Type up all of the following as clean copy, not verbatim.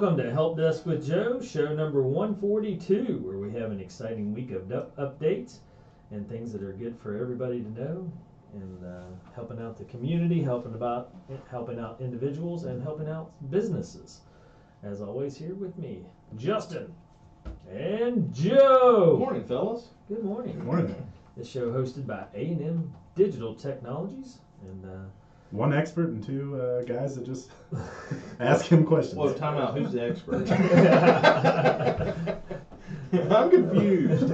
Welcome to Help Desk with Joe, show number 142, where we have an exciting week of updates and things that are good for everybody to know, and helping out the community, helping out individuals, and helping out businesses. As always, here with me, Justin and Joe. Good morning, fellas. Good morning. Good morning. This show hosted by A&M Digital Technologies, and one expert and two guys that just ask him questions. Whoa, time out. Who's the expert? I'm confused.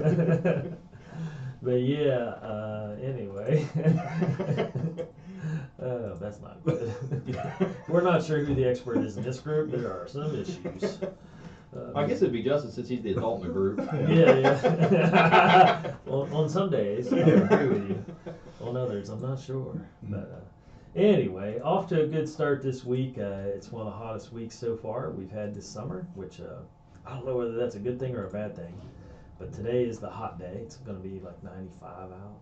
But yeah, anyway. That's not good. We're not sure who the expert is in this group. There are some issues. I guess it'd be Justin since he's the adult in the group. Yeah. On some days, I agree with you. On others, I'm not sure. But anyway, off to a good start this week. It's one of the hottest weeks so far we've had this summer, which I don't know whether that's a good thing or a bad thing. But today is the hot day. It's going to be like 95 out.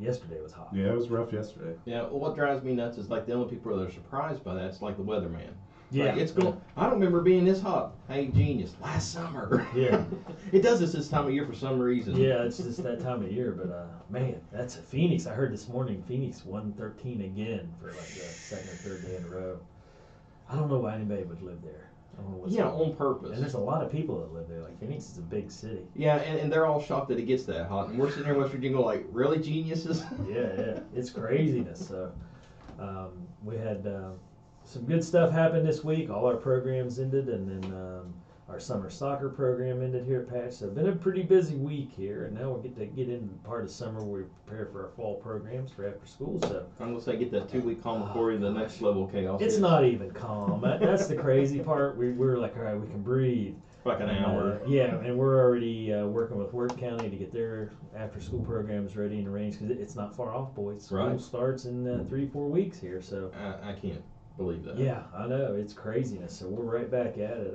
Yesterday was hot. Yeah, it was rough yesterday. Yeah, well, what drives me nuts is like the only people that are surprised by that is like the weatherman. Yeah. Like, it's going. I don't remember being this hot. Hey, genius, last summer. Yeah. It does this time of year for some reason. Yeah, it's just that time of year. But, man, that's a Phoenix. I heard this morning Phoenix 113 again for like the second or third day in a row. I don't know why anybody would live there. I don't know what's going on. On purpose. And there's a lot of people that live there. Like, Phoenix is a big city. Yeah, and they're all shocked that it gets that hot. And we're sitting here in West Virginia like, really, geniuses? Yeah. It's craziness. So, we had some good stuff happened this week. All our programs ended, and then our summer soccer program ended here at Patch. So it's been a pretty busy week here, and now we'll get into the part of summer where we prepare for our fall programs for after school. So I'm going to say get that 2-week calm before the next level of chaos. It's not even calm. That's the crazy part. We're like, all right, we can breathe. Like an hour. Yeah, and we're already working with Worth County to get their after-school programs ready and arranged because it's not far off, boys. School starts in 3-4 weeks here. So I can't believe that. Yeah, I know, it's craziness. So we're right back at it.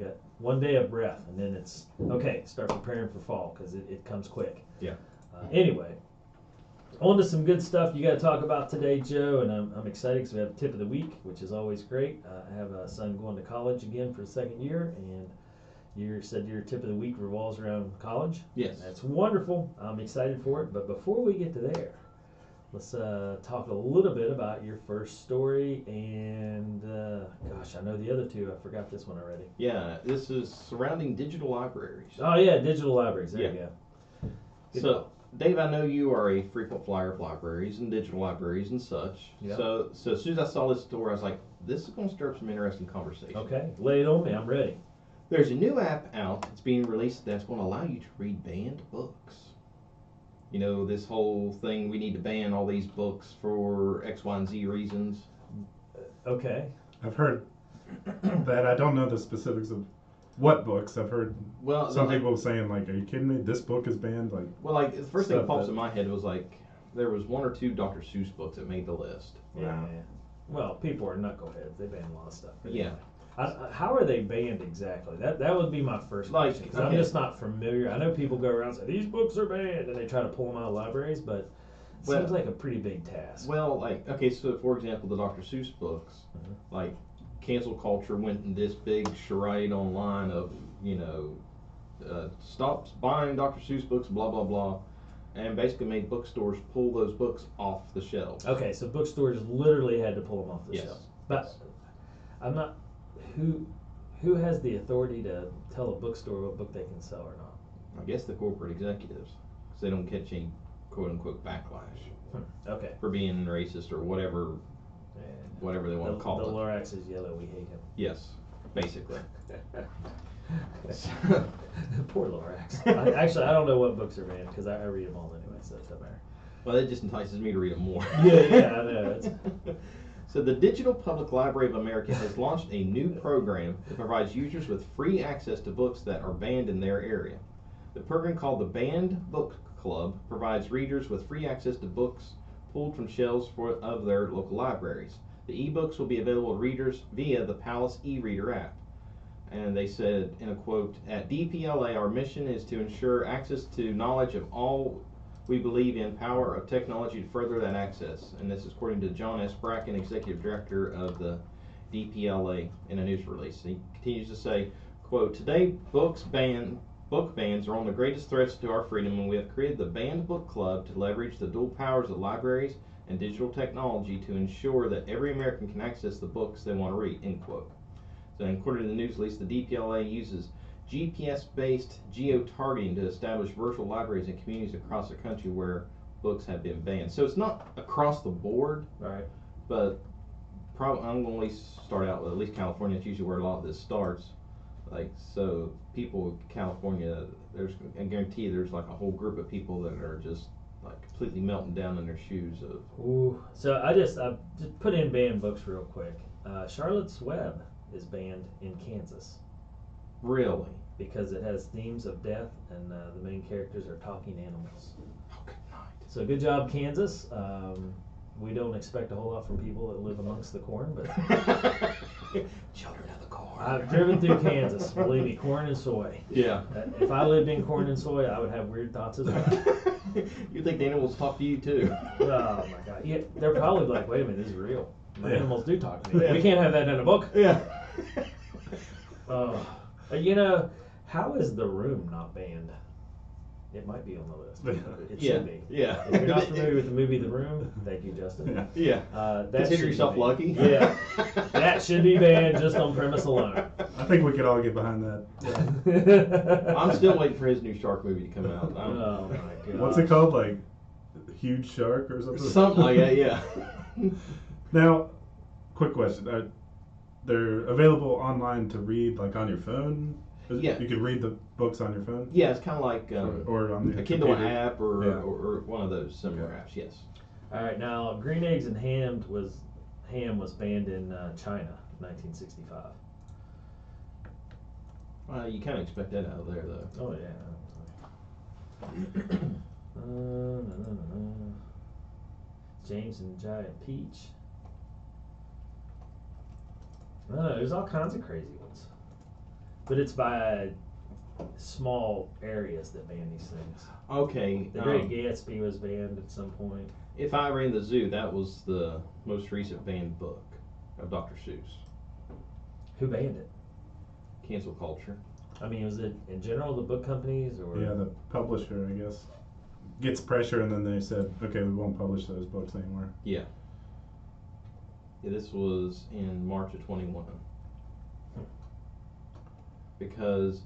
Got one day of breath, and then it's okay. Start preparing for fall because it comes quick. Yeah. Anyway, on to some good stuff you got to talk about today, Joe. And I'm excited because we have tip of the week, which is always great. I have a son going to college again for the second year, and you said your tip of the week revolves around college. Yes. That's wonderful. I'm excited for it. But before we get to there, let's talk a little bit about your first story, and gosh, I know the other two. I forgot this one already. Yeah, this is surrounding digital libraries. Oh yeah, digital libraries. There you go. Good so, Dave, I know you are a frequent flyer of libraries and digital libraries and such. Yep. So as soon as I saw this story, I was like, this is going to stir up some interesting conversation. Okay, lay it on me. I'm ready. There's a new app out that's being released that's going to allow you to read banned books. You know, this whole thing, we need to ban all these books for X, Y, and Z reasons. Okay. I've heard that. I don't know the specifics of what books. I've heard some people saying, like, are you kidding me? This book is banned? Like, well, like, the first thing that pops in my head was, like, there was one or two Dr. Seuss books that made the list. Yeah. Well, people are knuckleheads. They ban a lot of stuff. Yeah. How are they banned exactly? That would be my first question, because I'm just not familiar. I know people go around and say, these books are banned, and they try to pull them out of libraries, but it seems like a pretty big task. Well, like, okay, so for example, the Dr. Seuss books, like, cancel culture went in this big charade online of, stops buying Dr. Seuss books, blah, blah, blah. And basically made bookstores pull those books off the shelves. Okay, so bookstores literally had to pull them off the shelves. But I'm not... Who has the authority to tell a bookstore what book they can sell or not? I guess the corporate executives, because they don't catch any quote-unquote backlash for being racist or whatever they want to call it. The Lorax is yellow, we hate him. Yes, basically. Poor Lorax. I don't know what books are banned, because I read them all anyway, so it doesn't matter. Well, that just entices me to read them more. yeah, I know. So the Digital Public Library of America has launched a new program that provides users with free access to books that are banned in their area. The program, called the Banned Book Club, provides readers with free access to books pulled from shelves of their local libraries. The ebooks will be available to readers via the Palace eReader app. And they said, in a quote, "At DPLA, our mission is to ensure access to knowledge of all. We believe in power of technology to further that access." And this is according to John S. Bracken, Executive Director of the DPLA in a news release. He continues to say, quote, "Today, book bans are one of the greatest threats to our freedom, and we have created the Banned Book Club to leverage the dual powers of libraries and digital technology to ensure that every American can access the books they want to read," end quote. So according to the news release, the DPLA uses GPS-based geo-targeting to establish virtual libraries in communities across the country where books have been banned. So it's not across the board, right? But probably I'm going to at least start out with at least California. It's usually where a lot of this starts. Like, so people in California, I guarantee there's like a whole group of people that are just like completely melting down in their shoes of. Ooh. So I just put in banned books real quick. Charlotte's Web is banned in Kansas. Really? Because it has themes of death, and the main characters are talking animals. Oh, good night. So good job, Kansas. We don't expect a whole lot from people that live amongst the corn, but children of the corn. I've driven through Kansas. Believe me, corn and soy. Yeah. If I lived in corn and soy, I would have weird thoughts as well. You think the animals talk to you too? Oh my God! Yeah, they're probably like, wait a minute, this is real. My animals do talk to me. Yeah. We can't have that in a book. Yeah. You know, how is The Room not banned? It might be on the list. It should be. Yeah. If you're not familiar with the movie The Room, thank you, Justin. Yeah. Consider yourself lucky. Yeah. That should be banned just on premise alone. I think we could all get behind that. Yeah. I'm still waiting for his new shark movie to come out. Oh, my God. What's it called? Like, Huge Shark or something? Something like that, yeah. Now, quick question. They're available online to read, like on your phone. Yeah, you could read the books on your phone. Yeah, it's kind of like or on a Kindle app or one of those similar apps. Yes. All right, now green eggs and ham was banned in China, 1965. You kind of expect that out of there, though. Oh yeah. James and Giant Peach. No, there's all kinds of crazy ones. But it's by small areas that ban these things. Okay. The Great Gatsby was banned at some point. If I Ran the Zoo, that was the most recent banned book of Dr. Seuss. Who banned it? Cancel culture. I mean, was it in general the book companies or? Yeah, the publisher, I guess. Gets pressure, and then they said, okay, we won't publish those books anymore. Yeah. Yeah, this was in March of 21, because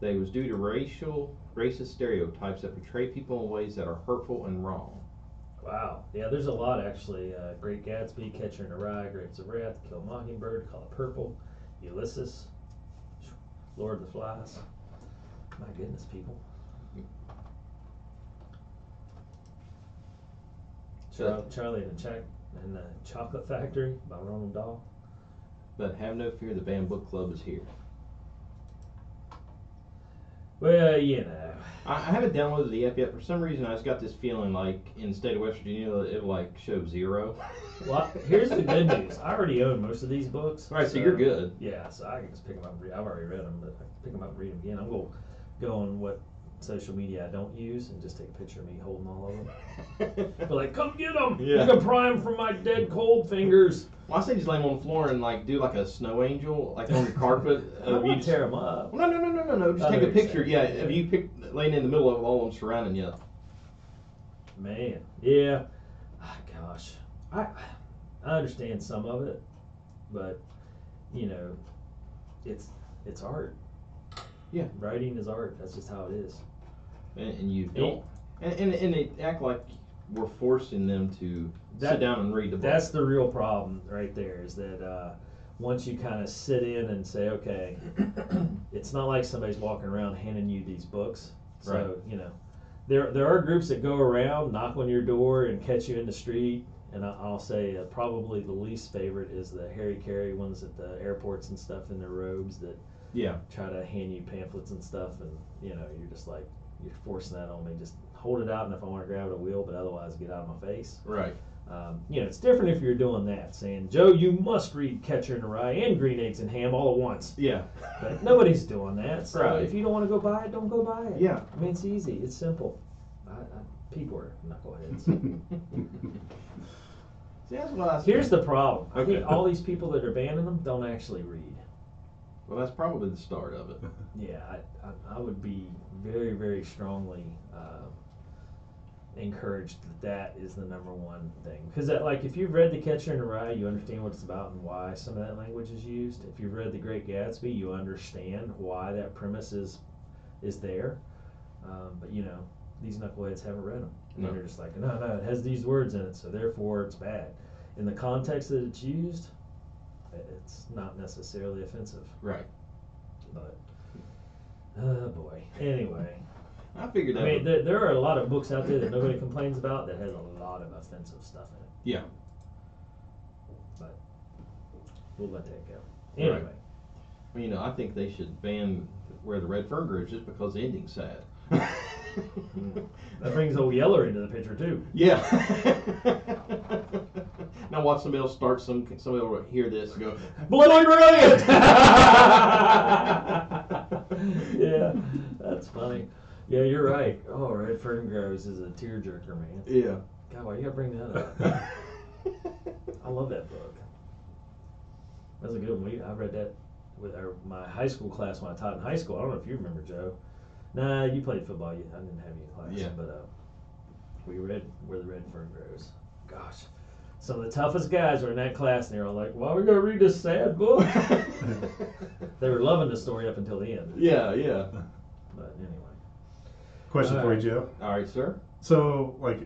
they was due to racist stereotypes that portray people in ways that are hurtful and wrong. Wow. Yeah, there's a lot actually. Great Gatsby, Catcher in the Rye, Grapes of Wrath, Kill a Mockingbird, Color Purple, Ulysses, Lord of the Flies. My goodness, people. Charlie and the Check. And the Chocolate Factory by Ronald Dahl. But have no fear, the Banned Book Club is here. Well, you know. I haven't downloaded the app yet. For some reason, I just got this feeling like in the state of West Virginia, it like show zero. Well, here's the good news. I already own most of these books. All right, so you're good. Yeah, so I can just pick them up. I've already read them, but I can pick them up and read them again. I'm going to go on what social media I don't use and just take a picture of me holding all of them. They're like, come get them! Yeah. You can pry them from my dead cold fingers. Well, I say just lay them on the floor and like do like a snow angel, like on the carpet. I'm gonna tear them up. Well, no. Just take a picture. Yeah, if you pick laying in the middle of all of them surrounding you. Man, yeah. Oh, gosh, I understand some of it, but you know, it's art. Yeah, writing is art. That's just how it is. And you don't, and they act like we're forcing them to sit down and read the book. That's the real problem right there, is that once you kind of sit in and say, okay, it's not like somebody's walking around handing you these books. So, right. You know, there are groups that go around, knock on your door, and catch you in the street. And I'll say probably the least favorite is the Harry Carey ones at the airports and stuff in their robes that. Yeah. Try to hand you pamphlets and stuff, and you know, you're just like, you're forcing that on me. Just hold it out, and if I want to grab it, I will, but otherwise, get out of my face. Right. You know, it's different if you're doing that, saying, Joe, you must read Catcher in the Rye and Green Eggs and Ham all at once. Yeah. But nobody's doing that. So if you don't want to go buy it, don't go buy it. Yeah. I mean, it's easy. It's simple. People are knuckleheads. See, that's what I said. Here's the problem. Okay. I think all these people that are banning them don't actually read. Well, that's probably the start of it. Yeah, I would be very, very strongly encouraged that that is the #1 thing. Because, like, if you've read The Catcher in the Rye, you understand what it's about and why some of that language is used. If you've read The Great Gatsby, you understand why that premise is there. But, you know, these knuckleheads haven't read them. And no. They're just like, no, no, it has these words in it, so therefore it's bad. In the context that it's used, it's not necessarily offensive. Right. But, oh boy. Anyway. I figured that. I mean, there are a lot of books out there that nobody complains about that has a lot of offensive stuff in it. Yeah. But we'll let that go. Anyway. Right. Well, you know, I think they should ban Where the Red Fern Grows just because the ending's sad. That brings old Yeller into the picture, too. Yeah. Now watch somebody else start, somebody will hear this and go, bloody brilliant! Yeah, that's funny. Yeah, you're right. Oh, Red Fern Grows is a tearjerker, man. Yeah. God, why you gotta bring that up? I love that book. That's a good one. I read that with my high school class when I taught in high school. I don't know if you remember, Joe. Nah, you played football. I didn't have you in class. Yeah. But we read Where the Red Fern Grows. Gosh. Some of the toughest guys were in that class, and they were all like, well, we're going to read this sad book? They were loving the story up until the end. Yeah, yeah. But anyway. Question for you, Joe. All right, sir. So, like,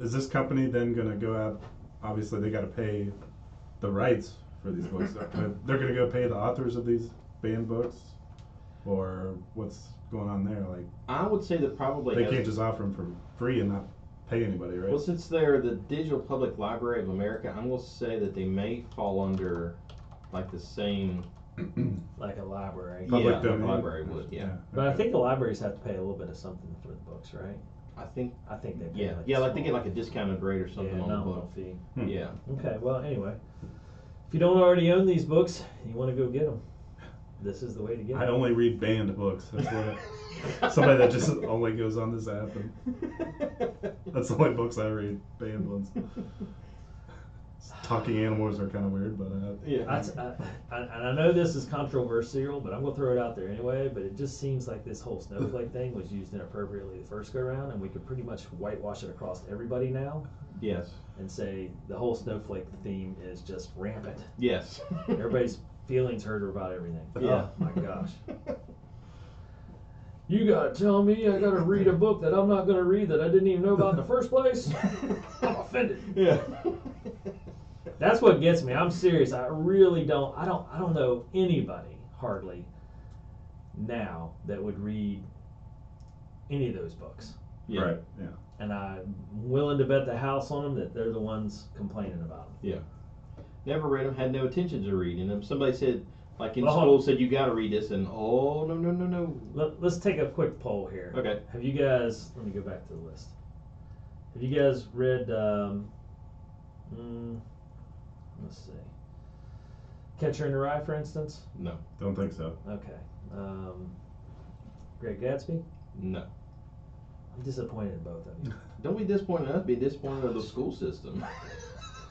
is this company then going to go out? Obviously, they got to pay the rights for these books. They're going to go pay the authors of these banned books? Or what's going on there? Like, I would say that probably they can't just offer them for free and not pay anybody, right? Well, since they're the Digital Public Library of America, I'm gonna say that they may fall under like the same, like a library. Public domain. A library would, yeah. But I think the libraries have to pay a little bit of something for the books, right? I think they pay. Yeah, like they get like a discounted rate or something on the book fee. Yeah. Okay. Well, anyway, if you don't already own these books, you want to go get them. This is the way to get it. I only read banned books. That's what somebody that just only goes on this app. And that's the only books I read, banned ones. Talking animals are kind of weird, but yeah. I know this is controversial, but I'm gonna throw it out there anyway. But it just seems like this whole snowflake thing was used inappropriately the first go around, and we could pretty much whitewash it across everybody now. Yes. And say the whole snowflake theme is just rampant. Yes. Everybody's feelings hurt about everything. Yeah. Oh my gosh. You gotta tell me I gotta read a book that I'm not gonna read that I didn't even know about in the first place? I'm offended. Yeah. That's what gets me. I'm serious. I really don't. I don't know anybody hardly now that would read any of those books. Yeah. Right. Yeah. And I'm willing to bet the house on them that they're the ones complaining about them. Yeah. Never read them, had no intention to reading them. Somebody said, like in school, said you got to read this, and oh, no. Let's take a quick poll here. Okay. Have you guys, let me go back to the list. Have you guys read, let's see, Catcher in the Rye, for instance? No, don't think so. Okay. Great Gatsby? No. I'm disappointed in both of you. Don't be disappointed in us, be disappointed in the school system.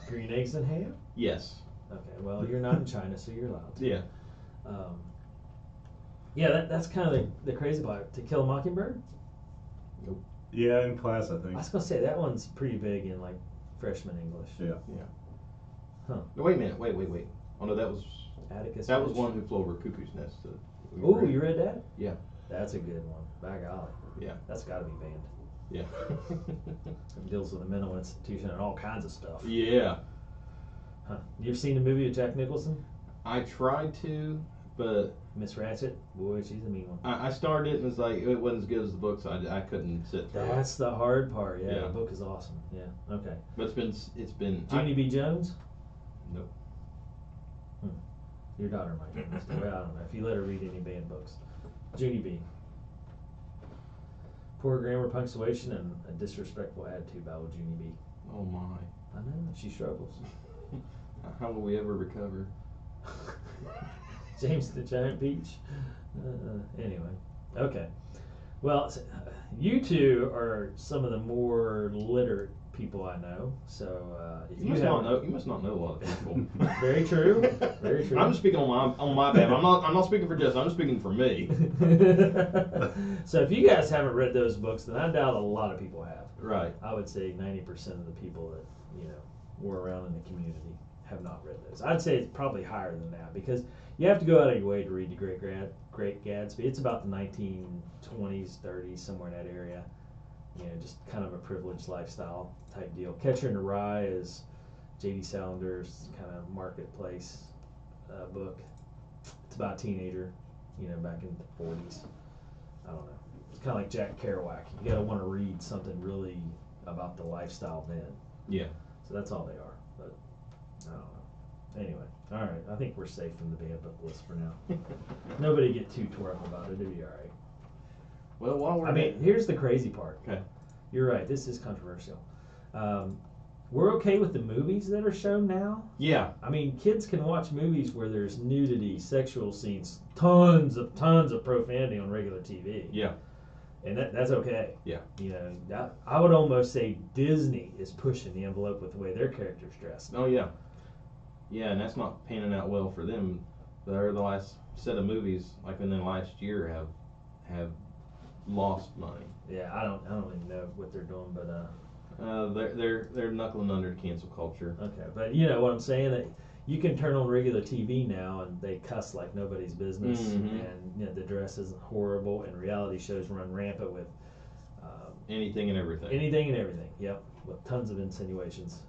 Green Eggs and Ham? Yes. Okay, well, you're not in China, so you're allowed to. Yeah. Yeah, that's kind of the crazy part. To Kill a Mockingbird? Nope. Yeah, in class, I think. I was going to say, that one's pretty big in, like, freshman English. Yeah. Yeah. Huh. No, wait a minute. Wait. Oh, no, that was... Atticus. That was One Who Flew Over Cuckoo's Nest. Ooh, you read that? Yeah. That's a good one. By golly. Yeah. That's got to be banned. Yeah. It deals with a mental institution and all kinds of stuff. Yeah. Huh. You ever seen the movie with Jack Nicholson? I tried to, but... Miss Ratchet? Boy, she's a mean one. I started it and was like, it wasn't as good as the book, so I couldn't sit through it. That's the hard part, yeah. The book is awesome, yeah. Okay. But it's been... Junie B. Jones? Nope. Your daughter might be missed away. I don't know. If you let her read any banned books. Junie B. Poor grammar, punctuation, and a disrespectful attitude by old Junie B. Oh my. I know, she struggles. How will we ever recover? James the Giant Peach. Anyway, okay. Well, you two are some of the more literate people I know. So you must not know a lot of people. Very true. Very true. I'm speaking on my behalf. I'm not speaking for Jess. I'm speaking for me. So if you guys haven't read those books, then I doubt a lot of people have. Right. I would say 90% of the people that were around in the community have not read those. I'd say it's probably higher than that because you have to go out of your way to read The Great Gatsby. It's about the 1920s, 30s, somewhere in that area. Just kind of a privileged lifestyle type deal. Catcher in the Rye is J.D. Salander's kind of marketplace book. It's about a teenager, back in the 40s. I don't know. It's kind of like Jack Kerouac. You got to want to read something really about the lifestyle then. Yeah. So that's all they are. But I don't know. Anyway, all right. I think we're safe from the banned book list for now. Nobody get too tore up about it. It'll be all right. Well, here's the crazy part. Okay. You're right. This is controversial. We're okay with the movies that are shown now. Yeah. I mean, kids can watch movies where there's nudity, sexual scenes, tons of profanity on regular TV. Yeah. And that's okay. Yeah. I would almost say Disney is pushing the envelope with the way their characters dressed. Oh yeah. Yeah, and that's not panning out well for them. They're the last set of movies, like in the last year, have lost money. Yeah, I don't even know what they're doing, but they're knuckling under cancel culture. Okay, but you know what I'm saying? That you can turn on regular TV now, and they cuss like nobody's business, mm-hmm. and the dress is horrible, and reality shows run rampant with anything and everything. Anything and everything. Yep, with tons of insinuations,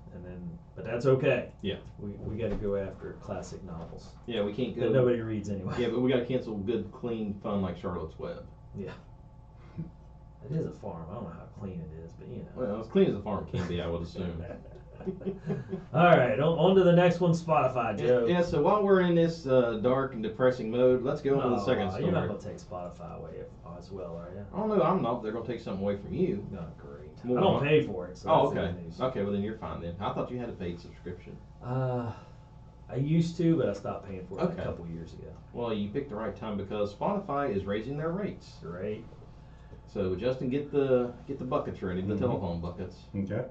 but that's okay. Yeah, we got to go after classic novels. Yeah, we can't go. That nobody reads anyway. Yeah, but we got to cancel good, clean fun like Charlotte's Web. Yeah. It is a farm. I don't know how clean it is, but Well, as clean as a farm can be, I would assume. All right, on to the next one, Spotify, Joe. Yeah, so while we're in this dark and depressing mode, let's go on to the second story. You're not going to take Spotify away as well, are you? Oh, no, I'm not. They're going to take something away from you. Not great. Well, I don't pay for it. So okay. Okay, well, then you're fine then. I thought you had a paid subscription. I used to, but I stopped paying for it a couple years ago. Well, you picked the right time because Spotify is raising their rates. Right. So Justin, get the buckets ready, the telephone buckets. Okay.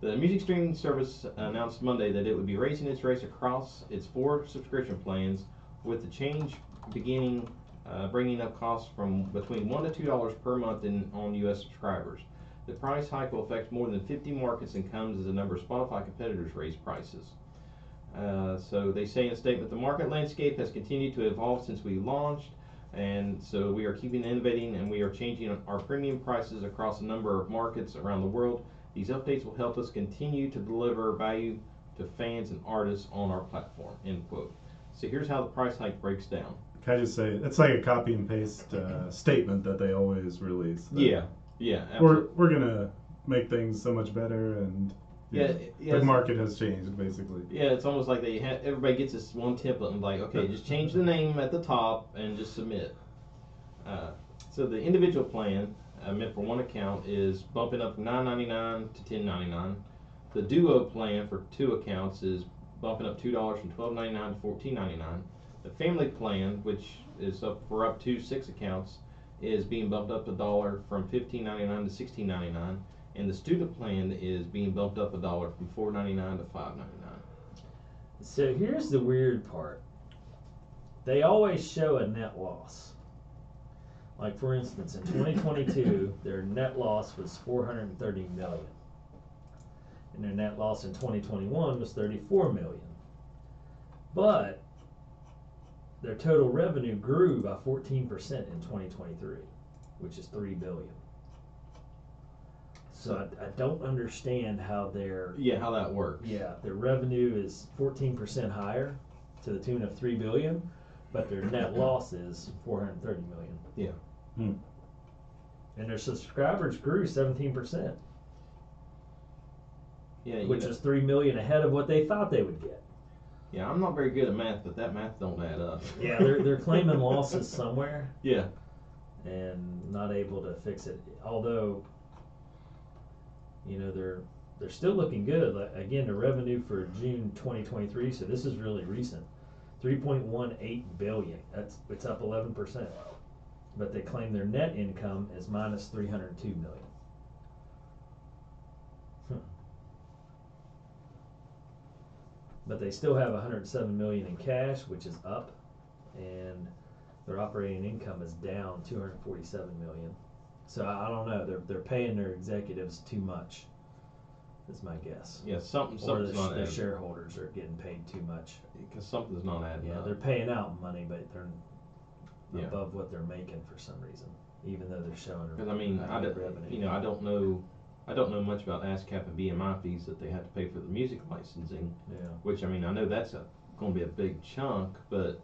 The music streaming service announced Monday that it would be raising its rates across its 4 subscription plans, with the change beginning bringing up costs from between $1 to $2 per month on U.S. subscribers. The price hike will affect more than 50 markets and comes as a number of Spotify competitors raise prices. So they say in a statement, the market landscape has continued to evolve since we launched. And so we are keeping innovating, and we are changing our premium prices across a number of markets around the world. These updates will help us continue to deliver value to fans and artists on our platform, end quote. So here's how the price hike breaks down. Can I just say, it's like a copy and paste statement that they always release. Yeah, absolutely. We're going to make things so much better, and the market has changed, basically. Yeah, it's almost like everybody gets this one template and like, okay, just change the name at the top and just submit. So the individual plan meant for one account is bumping up from $9.99 to $10.99. The duo plan for 2 accounts is bumping up $2 from $12.99 to $14.99. The family plan, which is up to 6 accounts, is being bumped up $1 from $15.99 to $16.99. And the student plan is being bumped up $1 from $4.99 to $5.99. So here's the weird part. They always show a net loss. Like, for instance, in 2022, their net loss was $430 million. And their net loss in 2021 was $34 million. But their total revenue grew by 14% in 2023, which is $3 billion. So I don't understand how how that works. Yeah, their revenue is 14% higher, to the tune of $3 billion, but their net loss is $430 million. Yeah. Hmm. And their subscribers grew 17%. Yeah, which is 3 million ahead of what they thought they would get. Yeah, I'm not very good at math, but that math don't add up. Yeah, they're claiming losses somewhere. Yeah. And not able to fix it, although. They're still looking good. Like, again, the revenue for June 2023, so this is really recent, $3.18 billion. It's up 11%. But they claim their net income is minus $302 million. Huh. But they still have $107 million in cash, which is up, and their operating income is down $247 million. So I don't know. They're paying their executives too much. Is my guess. Yeah, something's not adding. The shareholders are getting paid too much. Because something's not adding. Yeah, they're paying out money, but they're above what they're making for some reason, even though they're showing. Because I mean, revenue. You know, I don't know much about ASCAP and BMI fees that they have to pay for the music licensing. Yeah. Which I mean, I know that's going to be a big chunk, but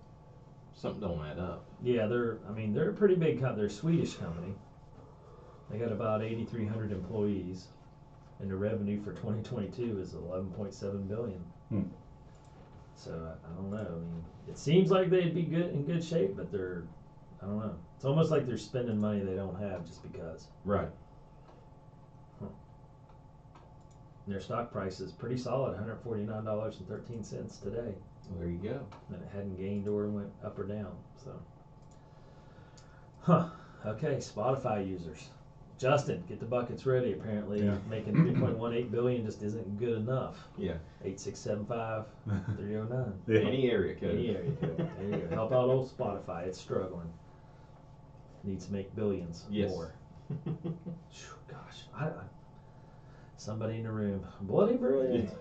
something don't add up. Yeah, they're a pretty big company. They're a Swedish company. They got about 8,300 employees. And the revenue for 2022 is $11.7 billion. So I don't know. I mean, it seems like they'd be in good shape, but I don't know. It's almost like they're spending money they don't have just because. Right. And their stock price is pretty solid, $149.13 today. Well, there you go. And it hadn't gained or went up or down. So. Okay, Spotify users. Justin, get the buckets ready. Apparently, making $3.18 billion just isn't good enough. Yeah. 8675-309. Yeah. Any area code. Any area code. There you go. Help out old Spotify. It's struggling. Needs to make billions more. Gosh, somebody in the room. Bloody brilliant. Yeah.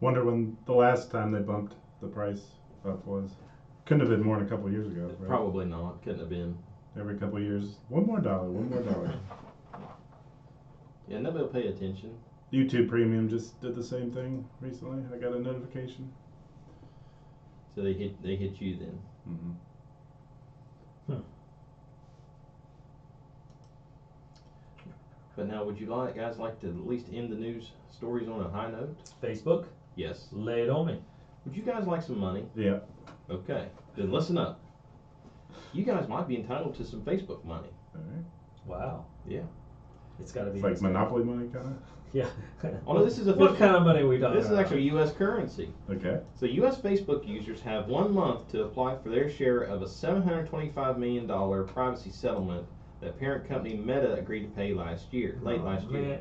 Wonder when the last time they bumped the price up was. Couldn't have been more than a couple of years ago. Right? Probably not. Couldn't have been. Every couple of years, $1 more. Yeah, nobody will pay attention. YouTube Premium just did the same thing recently. I got a notification. So they hit you then. Mm-hmm. But now, would you guys like to at least end the news stories on a high note? Facebook? Yes. Lay it on me. Would you guys like some money? Yeah. Okay. Then listen up. You guys might be entitled to some Facebook money. All right. Wow. Yeah. It's got to be like monopoly money, kind of. Yeah. Oh no, this is what kind of money are we talking about? This is actually U.S. currency. Okay. So U.S. Facebook users have 1 month to apply for their share of a $725 million privacy settlement that parent company Meta agreed to pay late last year.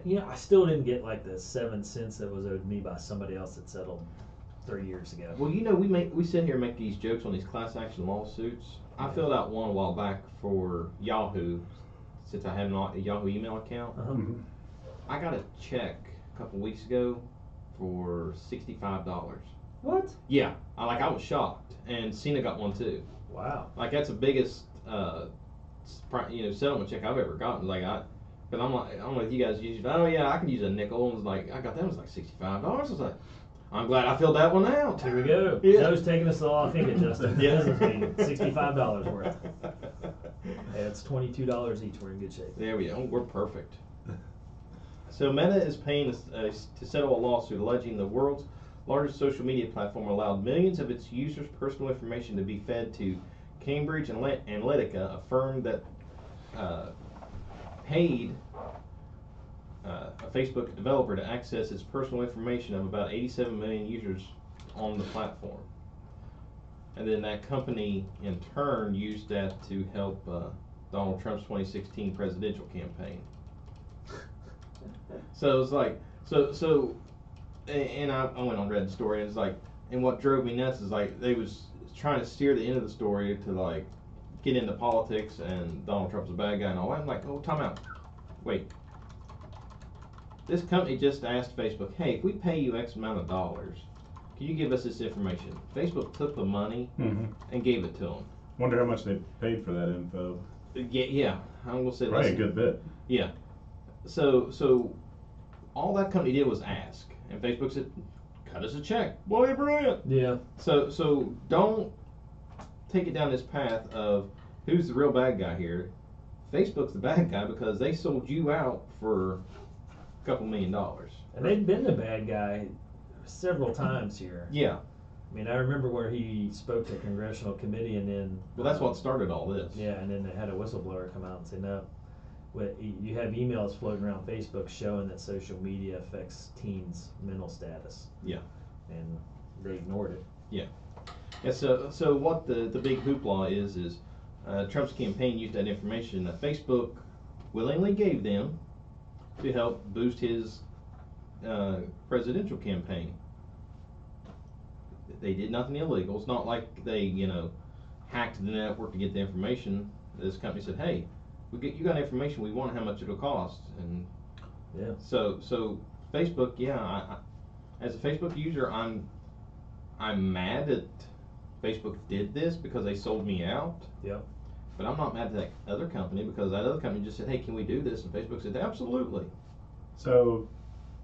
Yeah, I still didn't get like the 7 cents that was owed me by somebody else that settled 3 years ago. Well, you know, we sit here and make these jokes on these class action lawsuits. I filled out one a while back for Yahoo, since I have a Yahoo email account. Uh-huh. I got a check a couple weeks ago for $65. What? Yeah, I was shocked, and Cena got one too. Wow. Like that's the biggest, settlement check I've ever gotten. Like I don't know if you guys use. Oh yeah, I can use a nickel. And I got that was like $65. I was like. I'm glad I filled that one out. Here we go. Yeah. Joe's taking us to the law thinking, Justin. Yeah. $65 worth. That's $22 each. We're in good shape. There we go. We're perfect. So Meta is paying to settle a lawsuit alleging the world's largest social media platform allowed millions of its users' personal information to be fed to Cambridge Analytica, a firm that paid... a Facebook developer to access its personal information of about 87 million users on the platform, and then that company in turn used that to help Donald Trump's 2016 presidential campaign. So it's like I went on read the story, and it's like, and what drove me nuts is like they was trying to steer the end of the story to like get into politics and Donald Trump's a bad guy and all that. I'm like, oh, time out, wait. This company just asked Facebook, hey, if we pay you X amount of dollars, can you give us this information? Facebook took the money and gave it to them. Wonder how much they paid for that info. Yeah. I'm going to say that's a good bit. Yeah. So all that company did was ask. And Facebook said, cut us a check. Boy, brilliant. Yeah. So don't take it down this path of who's the real bad guy here. Facebook's the bad guy because they sold you out for... couple $1,000,000. And they'd been the bad guy several times here. Yeah. I mean, I remember where he spoke to a congressional committee and then... Well, that's what started all this. Yeah, and then they had a whistleblower come out and say, no, you have emails floating around Facebook showing that social media affects teens' mental status. Yeah. And they ignored it. Yeah. Yeah, so what the big hoopla is Trump's campaign used that information that Facebook willingly gave them to help boost his presidential campaign. They did nothing illegal. It's not like they, you know, hacked the network to get the information. This company said, hey, you got information we want, how much it'll cost. And yeah. So Facebook, yeah, I as a Facebook user, I'm mad that Facebook did this because they sold me out. Yeah. But I'm not mad at that other company, because that other company just said, hey, can we do this? And Facebook said, absolutely. So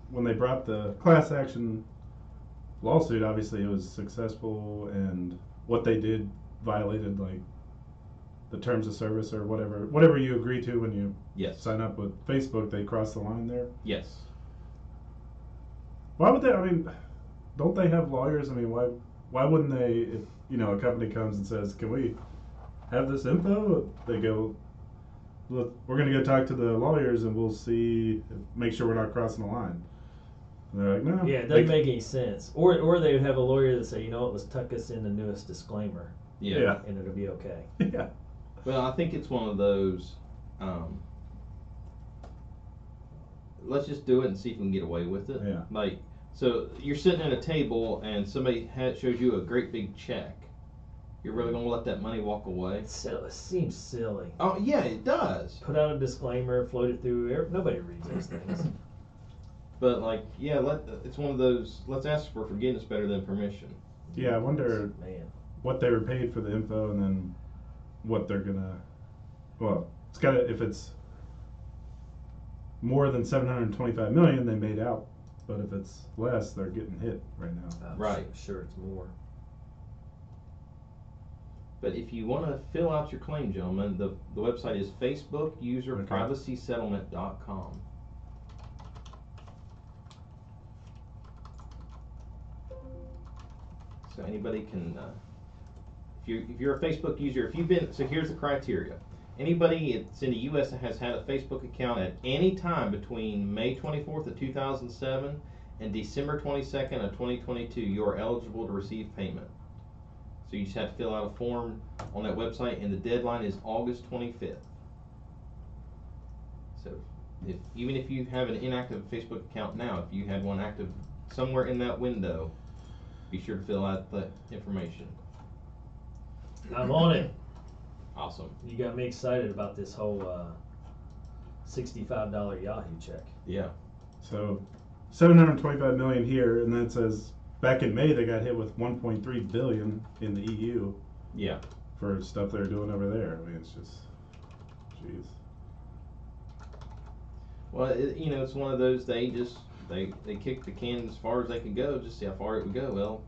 when they brought the class action lawsuit, obviously it was successful, and what they did violated, like, the terms of service or whatever you agree to when you sign up with Facebook. They crossed the line there? Yes. Why would they, I mean, don't they have lawyers? I mean, why wouldn't they, if, you know, a company comes and says, can we have this info? They go, look, we're going to go talk to the lawyers and we'll see, make sure we're not crossing the line. And they're like, no. Yeah, it doesn't make any sense. Or they would have a lawyer that say, you know what, let's tuck us in the newest disclaimer. Yeah. And it'll be okay. Yeah. Well, I think it's one of those, let's just do it and see if we can get away with it. Yeah. Like, so you're sitting at a table and somebody shows you a great big check. You're really going to let that money walk away? So it seems silly. Oh, yeah, it does. Put out a disclaimer, float it through air. Nobody reads those things. But, like, yeah, it's one of those, let's ask for forgiveness better than permission. Yeah, I wonder what they were paid for the info, and then what they're going to, well, it's got to, if it's more than $725 million, they made out. But if it's less, they're getting hit right now. Right. Sure, it's more. But if you want to fill out your claim, gentlemen, the website is facebookuserprivacysettlement.com. So anybody can, if you're a Facebook user, if you've been, so here's the criteria. Anybody that's in the U.S. that has had a Facebook account at any time between May 24th of 2007 and December 22nd of 2022, you are eligible to receive payment. So you just have to fill out a form on that website, and the deadline is August 25th. So even if you have an inactive Facebook account now, if you had one active somewhere in that window, be sure to fill out the information. I'm on it. Awesome. You got me excited about this whole $65 Yahoo check. Yeah. So $725 million here, and that says, back in May, they got hit with 1.3 billion in the EU. Yeah. For stuff they were doing over there. I mean, it's just, jeez. Well, you know, it's one of those. They just they kicked the can as far as they can go, just see how far it would go. Well,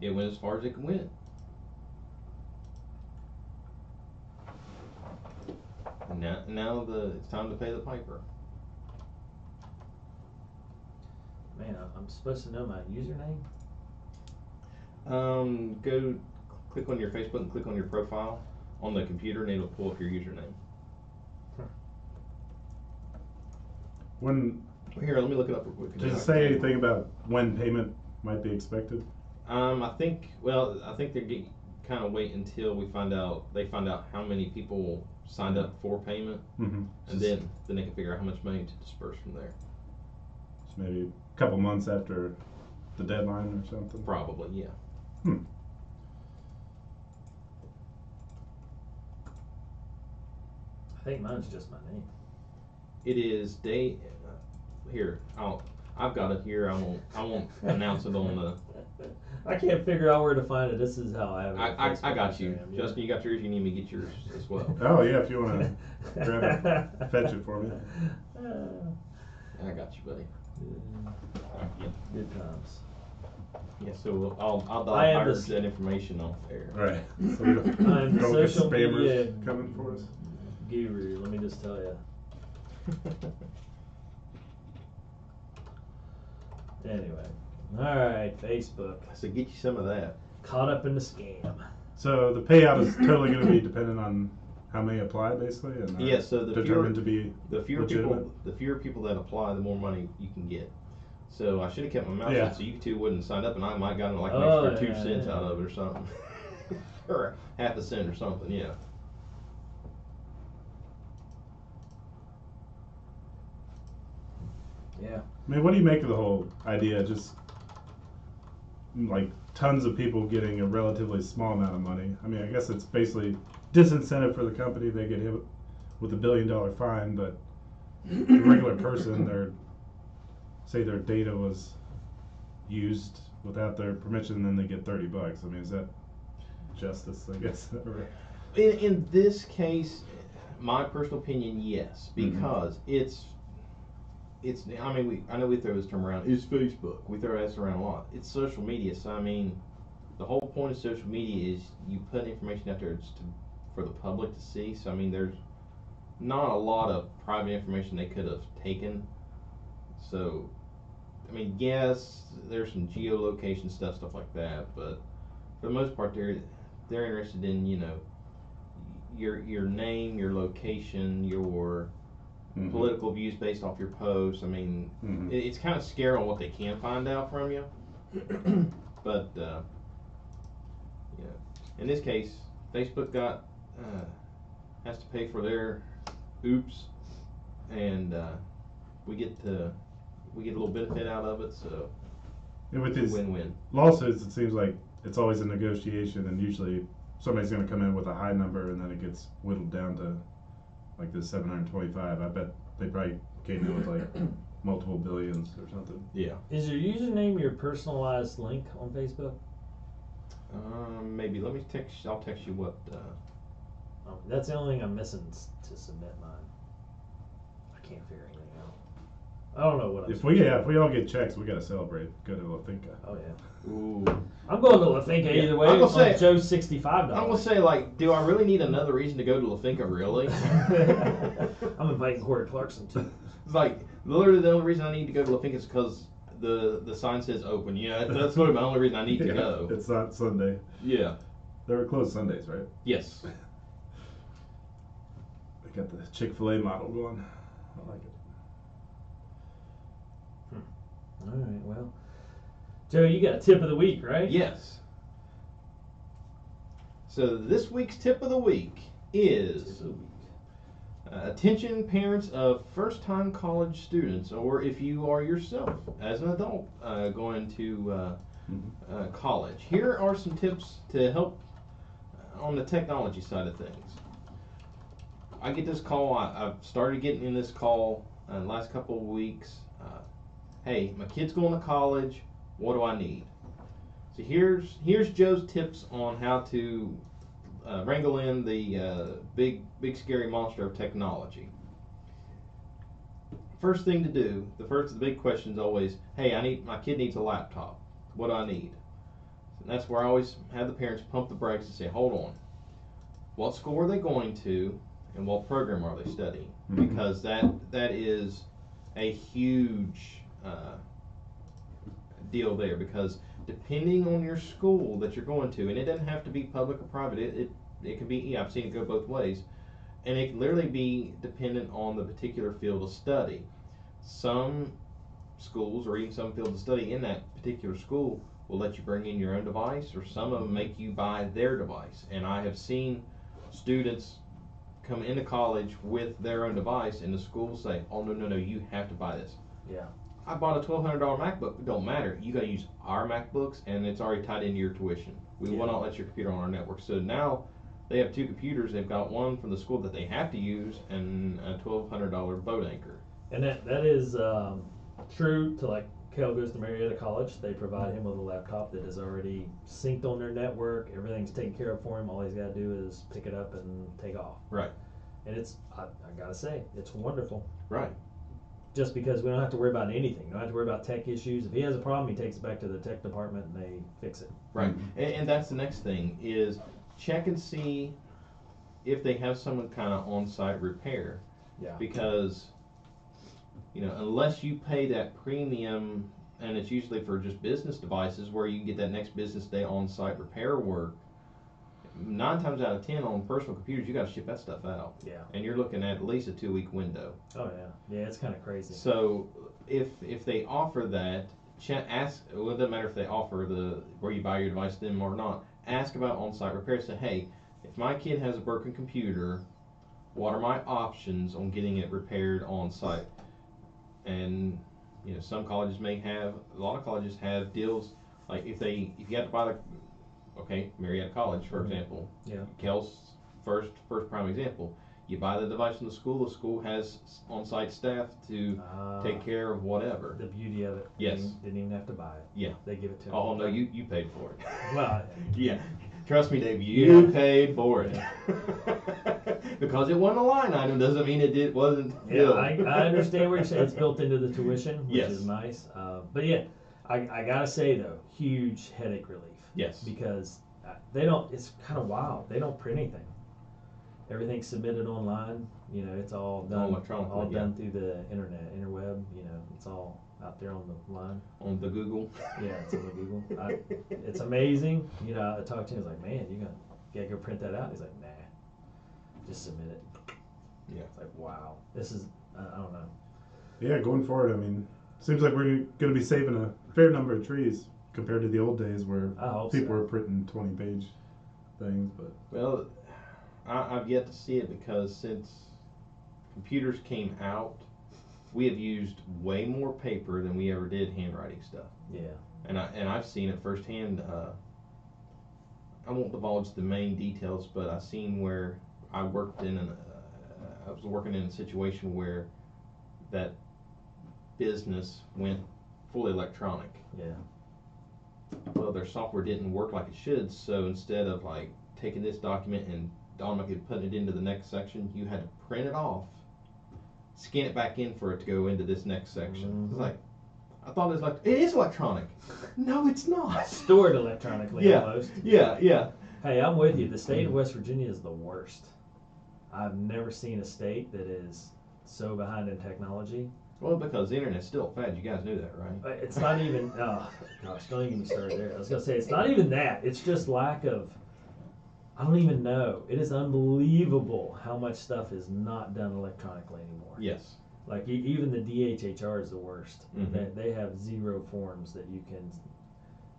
it went as far as it can win. And now it's time to pay the piper. Man, I'm supposed to know my username? Go click on your Facebook and click on your profile on the computer, and it'll pull up your username. Huh. Here, let me look it up real quick. Did it say anything about when payment might be expected? I think they're kind of wait until they find out how many people signed up for payment, and then they can figure out how much money to disperse from there. So maybe a couple months after the deadline or something? Probably, yeah. I think mine's just my name. It is Dave. Here, I've got it here. I won't announce it on the. I can't figure out where to find it. This is how I have it. I got you, Instagram. Justin. You got yours. You need me to get yours as well. Oh yeah, if you want to grab it, fetch it for me. I got you, buddy. Yeah. Good times. Yeah, so I'll dial that information off air. All right. So I'm the social media coming for us. Guru, let me just tell you. Anyway, all right, Facebook. So get you some of that. Caught up in the scam. So the payout is totally going to be dependent on how many apply, basically. And yeah. So the fewer people that apply, the more money you can get. So I should have kept my mouth shut so you two wouldn't sign up, and I might gotten like an extra 2 cents out of it or something, or half a cent or something. Yeah. Yeah. I mean, what do you make of the whole idea? Just like tons of people getting a relatively small amount of money. I mean, I guess it's basically disincentive for the company. They get hit with $1 billion fine, but the regular person, say their data was used without their permission, then they get $30. I mean, is that justice, I guess? In this case, my personal opinion, yes, because it's I mean, I know we throw this term around. It's Facebook. We throw that around a lot. It's social media. So I mean, the whole point of social media is you put information out there just for the public to see. So I mean, there's not a lot of private information they could have taken. So I mean, yes, there's some geolocation stuff like that, but for the most part, they're interested in, you know, your name, your location, your political views based off your posts. I mean, it's kind of scary on what they can find out from you. But yeah, in this case, Facebook got has to pay for their oops, and we get a little benefit out of it. So, and with these win-win lawsuits, it seems like it's always a negotiation, and usually somebody's going to come in with a high number, and then it gets whittled down to like the 725. I bet they probably came in with like multiple billions or something. Yeah. Is your username your personalized link on Facebook? Maybe. Let me text. I'll text you what. That's the only thing I'm missing to submit mine. I can't figure anything out. I don't know what. If we all get checks, we gotta celebrate. Go to La Finca. Oh yeah. Ooh. I'm going to La Finca either way. I'm gonna say Joe's $65. I'm gonna say, like, do I really need another reason to go to La Finca? Really? I'm inviting Corey Clarkson too. It's like literally the only reason I need to go to La Finca is because the sign says open. Yeah, that's literally my only reason I need to go. It's not Sunday. Yeah. They were closed Sundays, right? Yes. They got the Chick-fil-A model going. I like it. All right, well, Joe, you got a tip of the week, right? Yes. So this week's tip of the week is attention parents of first-time college students, or if you are yourself as an adult going to college. Here are some tips to help on the technology side of things. I get this call. I've started getting in this call the last couple of weeks. Hey, my kid's going to college, what do I need? So here's Joe's tips on how to wrangle in the big scary monster of technology. First thing to do, the first of the big question is always, hey, my kid needs a laptop, what do I need? And that's where I always have the parents pump the brakes and say, hold on, what school are they going to and what program are they studying? Because that is a huge deal there, because depending on your school that you're going to, and it doesn't have to be public or private, it can be, I've seen it go both ways, and it can literally be dependent on the particular field of study. Some schools, or even some fields of study in that particular school, will let you bring in your own device, or some of them make you buy their device. And I have seen students come into college with their own device, and the school will say, oh, no, you have to buy this. Yeah. I bought a $1,200 MacBook. It don't matter. You got to use our MacBooks, and it's already tied into your tuition. We will not let your computer on our network. So now they have two computers. They've got one from the school that they have to use, and a $1,200 boat anchor. And that is true to, like, Kale goes to Marietta College. They provide him with a laptop that is already synced on their network. Everything's taken care of for him. All he's got to do is pick it up and take off. Right. And it's, I got to say, it's wonderful. Right. Just because we don't have to worry about anything. We don't have to worry about tech issues. If he has a problem, he takes it back to the tech department and they fix it. Right. And that's the next thing, is check and see if they have some kind of on-site repair. Yeah. Because, you know, unless you pay that premium, and it's usually for just business devices where you can get that next business day on-site repair work, 9 times out of 10 on personal computers, you got to ship that stuff out. Yeah. And you're looking at least a 2-week window. Oh yeah, it's kind of crazy. So if they offer that, ask. Well, it doesn't matter if they offer where you buy your device then or not. Ask about on-site repair. Say, hey, if my kid has a broken computer, what are my options on getting it repaired on-site? And you know, some colleges may have, a lot of colleges have deals Like if you had to buy the, okay, Marietta College, for example. Yeah. Kel's first prime example. You buy the device from the school has on-site staff to take care of whatever. The beauty of it. Yes. Didn't even have to buy it. Yeah. They give it to me. Oh, no, you paid for it. Well, yeah. Trust me, Dave, you paid for it. Because it wasn't a line item doesn't mean it wasn't billed. Yeah, I understand what you're saying. It's built into the tuition, which is nice. But, yeah, I got to say, though, huge headache relief. Yes. Because they don't, it's kind of wild. They don't print anything. Everything's submitted online, you know, it's all done electronically, all done through the internet, interweb, you know, it's all out there on the line. On the Google. Yeah, it's on the Google. It's amazing. You know, I talked to him, I was like, man, you gotta go print that out. He's like, nah, just submit it. Yeah. It's like, wow, this is, I don't know. Yeah, going forward, I mean, seems like we're going to be saving a fair number of trees compared to the old days where people were printing 20-page things, but. Well, I've yet to see it because since computers came out, we have used way more paper than we ever did handwriting stuff. Yeah. And I've seen it firsthand. I won't divulge the main details, but I've seen where I worked in a situation where that business went fully electronic. Yeah. Well, their software didn't work like it should, so instead of like taking this document and automatically putting it into the next section, you had to print it off, scan it back in for it to go into this next section. Mm-hmm. It's like, I thought it was like, it is electronic. No, it's not. Stored electronically almost. Yeah, yeah. Hey, I'm with you. The state of West Virginia is the worst. I've never seen a state that is so behind in technology. Well, because the internet's still fad. You guys knew that, right? It's not even, oh gosh, don't even start there. I was going to say, it's not even that. It's just lack of, I don't even know. It is unbelievable how much stuff is not done electronically anymore. Yes. Like even the DHHR is the worst. Mm-hmm. They have zero forms that you can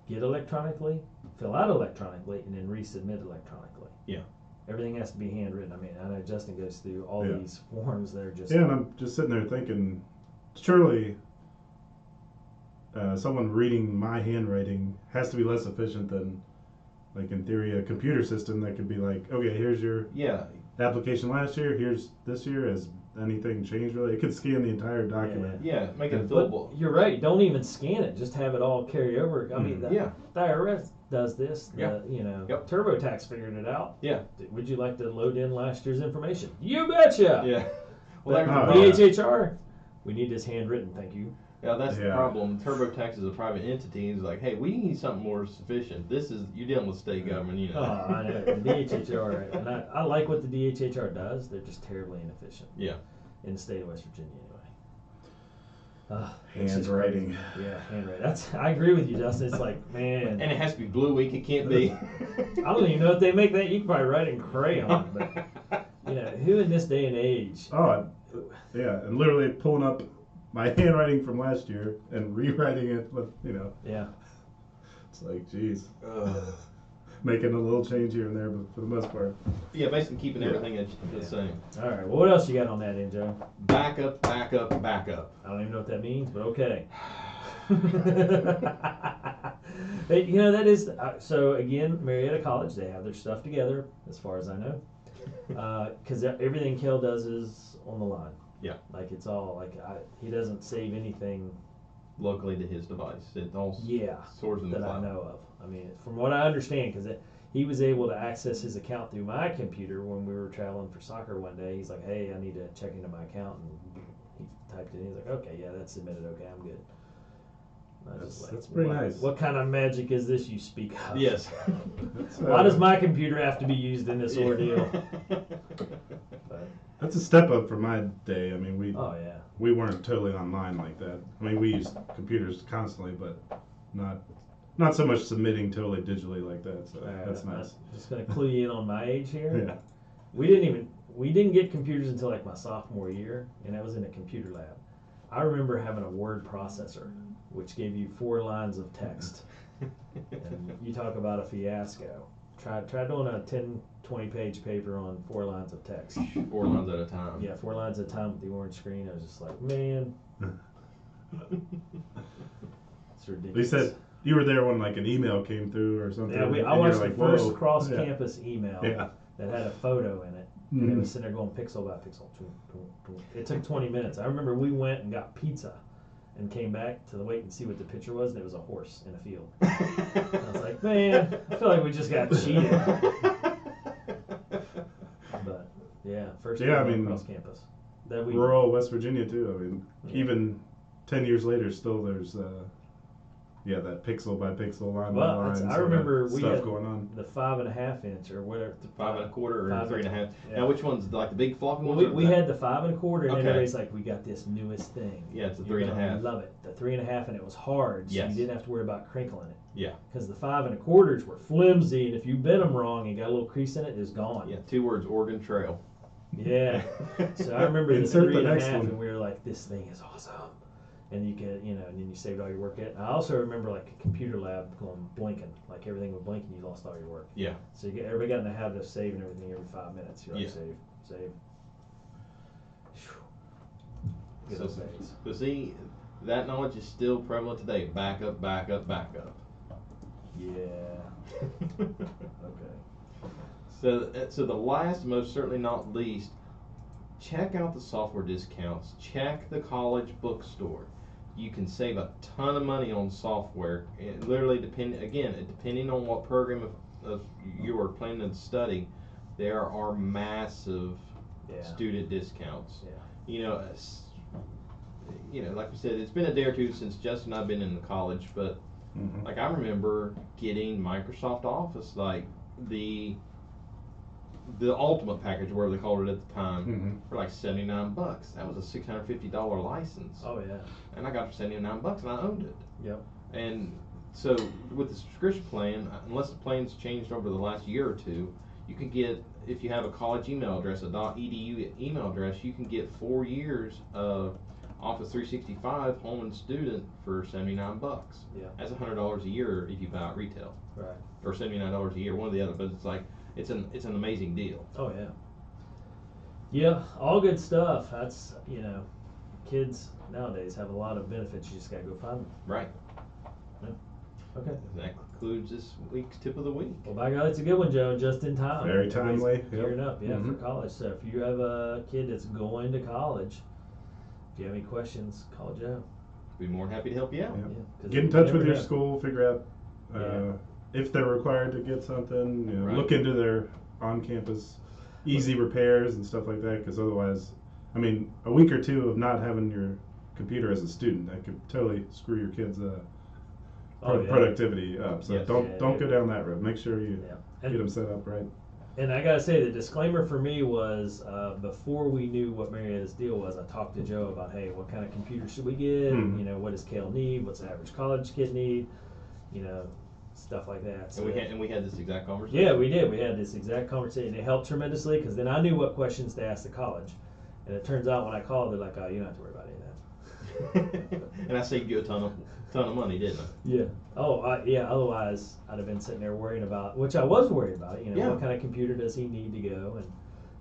get electronically, fill out electronically, and then resubmit electronically. Yeah. Everything has to be handwritten. I mean, I know Justin goes through all these forms that are just. Yeah, and I'm just sitting there thinking, surely someone reading my handwriting has to be less efficient than. Like, in theory, a computer system that could be like, okay, here's your application last year, here's this year, has anything changed really? It could scan the entire document. Yeah, make it fillable. You're right. Don't even scan it. Just have it all carry over. I mean, the IRS does this. TurboTax figured it out. Yeah. Would you like to load in last year's information? You betcha! Yeah. Well, DHHR, we need this handwritten, thank you. Yeah, that's the problem. TurboTax is a private entity. It's like, hey, we need something more sufficient. This is, you're dealing with state government, you know. Oh, I know. The DHHR, and I like what the DHHR does. They're just terribly inefficient. Yeah. In the state of West Virginia, anyway. Handwriting. Yeah, handwriting. I agree with you, Justin. It's like, man. And it has to be blue ink. It can't be. I don't even know if they make that. You can probably write in crayon. But, you know, who in this day and age? Oh, yeah. And literally pulling up my handwriting from last year and rewriting it with, you know. Yeah. It's like, geez. Making a little change here and there, but for the most part. Yeah, basically keeping everything the same. All right, well, what else you got on that end, Joe? Backup, backup, backup. I don't even know what that means, but okay. You know, that is, so again, Marietta College, they have their stuff together, as far as I know. Because everything Kel does is on the line. Yeah, like it's all like he doesn't save anything locally to his device. It all stores in the cloud. I know of. I mean, from what I understand, because he was able to access his account through my computer when we were traveling for soccer one day. He's like, "Hey, I need to check into my account," and he typed it in. He's like, "Okay, yeah, that's submitted. Okay, I'm good." That's pretty nice. What kind of magic is this you speak of? Yes. Why does my computer have to be used in this ordeal? But, that's a step up from my day. I mean, we weren't totally online like that. I mean, we used computers constantly, but not so much submitting totally digitally like that. So that's nice. I'm just gonna clue you in on my age here. Yeah. We didn't get computers until like my sophomore year, and that was in a computer lab. I remember having a word processor, which gave you 4 lines of text. And you talk about a fiasco. Try doing a 10-20-page paper on 4 lines of text. 4 lines at a time. Yeah, 4 lines at a time with the orange screen. I was just like, man, it's ridiculous. At least that You were there when like an email came through or something. Yeah, I watched the first cross-campus email that had a photo in it. Mm-hmm. And it was sitting there going pixel by pixel. It took 20 minutes. I remember we went and got pizza and came back to the wait and see what the picture was, and it was a horse in a field. I was like, man, I feel like we just got cheated. But yeah, first time across campus. That we rural West Virginia too. I mean, even 10 years later, still there's that pixel by pixel line by line. I remember we had going on. The 5.5 inch or whatever. 5 1/4 or 3 1/2. Yeah. Now, which one's like the big floppy one? We had the 5 1/4, and everybody's like, "We got this newest thing." Yeah, it's the 3 1/2. Love it. The 3 1/2, and it was hard, so you didn't have to worry about crinkling it. Yeah. Because the 5 1/4s were flimsy, and if you bent them wrong and got a little crease in it, it was gone. Yeah. 2 words: Oregon Trail. Yeah. So I remember the 3 1/2, and we were like, "This thing is awesome." And you get, and then you saved all your work. I also remember like a computer lab going blinking, like everything would blink and you lost all your work. Yeah. So everybody got in the habit of saving everything every 5 minutes. You're like, save. Good old days. But see, that knowledge is still prevalent today. Backup. Yeah. Okay. So the last, most certainly not least, check out the software discounts. Check the college bookstore. You can save a ton of money on software. It literally depending on what program of you are planning to study, there are massive student discounts. Yeah. Like we said, it's been a day or two since Justin and I've been in college, but like I remember getting Microsoft Office, like the ultimate package, whatever they called it at the time, for like $79. That was a $650 license. Oh yeah. And I got it for $79 and I owned it. Yep. And so with the subscription plan, unless the plan's changed over the last year or two, you can get, if you have a college email address, a .edu email address, you can get 4 years of Office 365 Home and Student for $79. Yeah. That's $100 a year if you buy it retail. Right. Or $79 a year, one or the other, but it's like it's an amazing deal. Oh yeah. Yeah, all good stuff. That's kids nowadays have a lot of benefits. You just gotta go find them. Right. Yeah. Okay. That concludes this week's tip of the week. Well, by golly, it's a good one, Joe. Just in time. Very timely. Gearing up, for college. So if you have a kid that's going to college, if you have any questions, call Joe. Be more than happy to help you out. Yeah. Get in touch with your school. Figure out. If they're required to get something, look into their on-campus easy repairs and stuff like that, because otherwise, I mean, a week or two of not having your computer as a student, that could totally screw your kids' productivity up. So don't go down that road. Make sure you get them set up right. And I got to say, the disclaimer for me was, before we knew what Marietta's deal was, I talked to Joe about, hey, what kind of computer should we get? Mm-hmm. What does Cale need? What's the average college kid need? Stuff like that. So we had this exact conversation. Yeah, we did. We had this exact conversation. It helped tremendously because then I knew what questions to ask the college. And it turns out when I called, they're like, oh, you don't have to worry about any of that. And I saved you a ton of money, didn't I? Yeah. Oh, otherwise, I'd have been sitting there worrying about, which I was worried about, what kind of computer does he need to go? And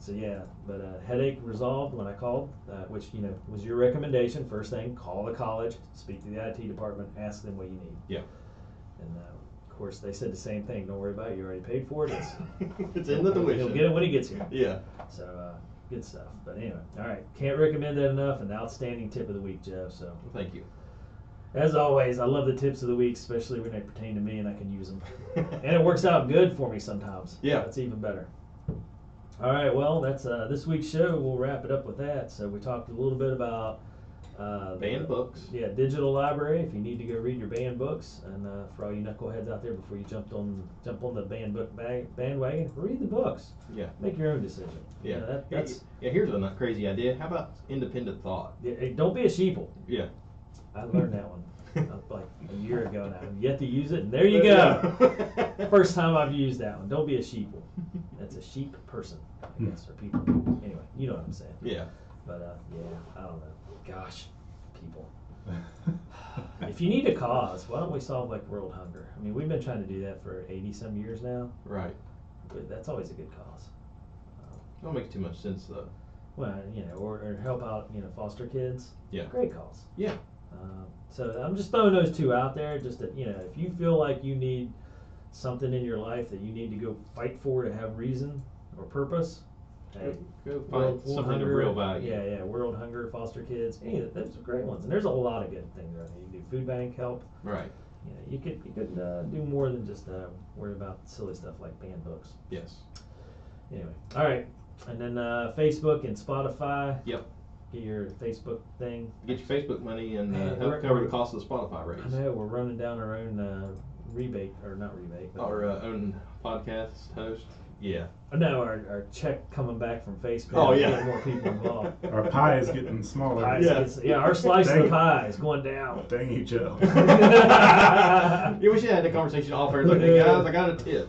so, but headache resolved when I called, which, was your recommendation. First thing, call the college, speak to the IT department, ask them what you need. Yeah. And course, they said the same thing. Don't worry about it. You already paid for it. It's in the tuition. He'll get it when he gets here. Yeah. So, good stuff. But anyway, all right. Can't recommend that enough. An outstanding tip of the week, Jeff. So, thank you. As always, I love the tips of the week, especially when they pertain to me and I can use them. And it works out good for me sometimes. Yeah. That's even better. All right. Well, that's this week's show. We'll wrap it up with that. So, we talked a little bit about banned books. Yeah, digital library. If you need to go read your banned books, and for all you knuckleheads out there, before you jump on the banned book bandwagon, read the books. Yeah. Make your own decision. Yeah. Here's a crazy idea. How about independent thought? Yeah, don't be a sheeple. Yeah. I learned that one like a year ago now. I've yet to use it, and there you go. First time I've used that one. Don't be a sheeple. That's a sheep person, I guess, or people. Anyway, you know what I'm saying. Yeah. But I don't know. Gosh, people. If you need a cause, why don't we solve like world hunger? I mean, we've been trying to do that for 80 some years now. Right. But that's always a good cause. Don't make too much sense though. Well, or help out, foster kids. Yeah. Great cause. Yeah. So I'm just throwing those two out there, just that, you know, if you feel like you need something in your life that you need to go fight for to have reason or purpose, hey, go find something of real value. Yeah, yeah. World Hunger, Foster Kids, any of those are great ones, and there's a lot of good things right there. You can do food bank help, right? You know, you could do more than just worry about silly stuff like banned books. Yes. Anyway, all right, and then Facebook and Spotify. Yep. Get your Facebook thing. Get your Facebook money and help cover the cost of the Spotify raise. I know we're running down our own rebate, or not rebate. Our own podcast host. Yeah. No, our check coming back from Facebook. Oh yeah. Get more people involved. Our pie is getting smaller. Our slice of the pie is going down. Dang you, Joe. You wish you had that conversation off air. Look, guys, I got a tip.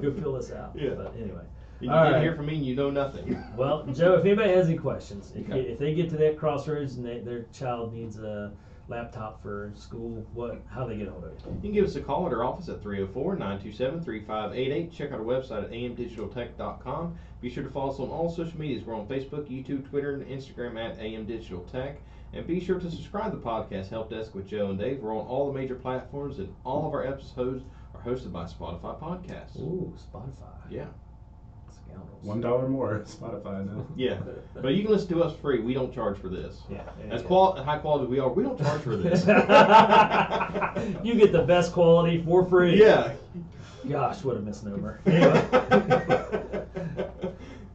Go fill this out. Yeah. But anyway. You didn't hear from me and you know nothing. Well, Joe, if anybody has any questions, if they get to that crossroads and their child needs a laptop for school, how do they get a hold of it? You can give us a call at our office at 304-927-3588. Check out our website at amdigitaltech.com. Be sure to follow us on all social medias. We're on Facebook, YouTube, Twitter, and Instagram at amdigitaltech. And be sure to subscribe to the podcast Help Desk with Joe and Dave. We're on all the major platforms, and all of our episodes are hosted by Spotify Podcasts. Ooh, Spotify. Yeah. $1 more Spotify now. Yeah, but you can listen to us free. We don't charge for this. Yeah, as high quality we are, we don't charge for this. You get the best quality for free. Yeah. Gosh, what a misnomer. Anyway.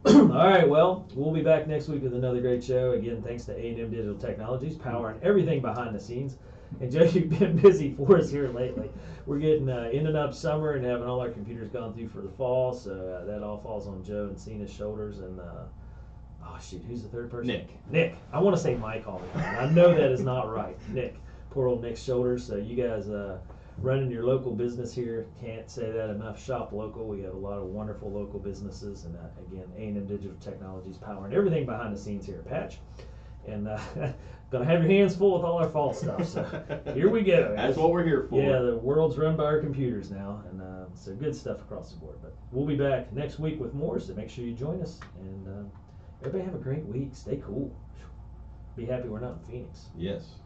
All right, well, we'll be back next week with another great show. Again, thanks to A&M Digital Technologies, powering everything behind the scenes. And Joe, you've been busy for us here lately. We're getting ending up summer and having all our computers gone through for the fall, so that all falls on Joe and Cena's shoulders. And oh shoot, who's the third person? Nick. I want to say Mike all the time. I know that is not right. Nick, poor old Nick's shoulders. So you guys running your local business here, can't say that enough. Shop local. We have a lot of wonderful local businesses, and again, A&M Digital Technologies powering everything behind the scenes here at Patch. And gonna have your hands full with all our fall stuff. So here we go. That's what we're here for. Yeah, the world's run by our computers now, and so good stuff across the board. But we'll be back next week with more. So make sure you join us. And everybody have a great week. Stay cool. Be happy we're not in Phoenix. Yes.